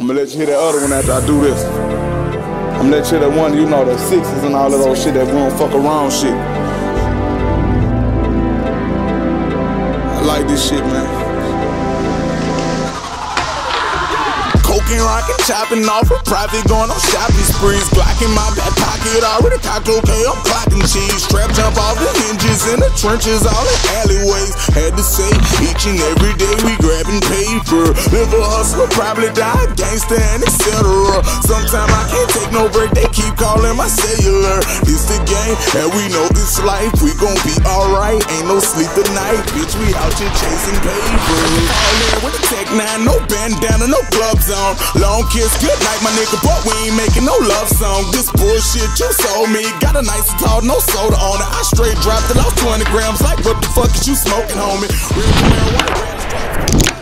I'm gonna let you hear that other one after I do this. I'm gonna let you hear that one, you know, that sixes and all that old shit, that we don't fuck around shit. I like this shit, man. Coking, rocking, chopping off a profit, going on shopping sprees. Glock in my back pocket, already cocked, okay, I'm clocking cheese. Trap jump off the hinges in the trenches, all the alleyways. Had to say, each and every day we grabbing paper. Live a hustler, probably die gangster and etc. Sometimes I can't take no break, they keep calling my cellular. It's the game, and we know this life, we gon' be alright. Ain't no sleep tonight, bitch, we out here chasing paper. All in with the Tech 9, no bandana, no gloves on. Long kiss, good night, my nigga, but we ain't making no love song. This bullshit you sold me, got a nice tall, no soda on it. I straight dropped it off 20 grams, like what the fuck is you smoking, homie? Real marijuana,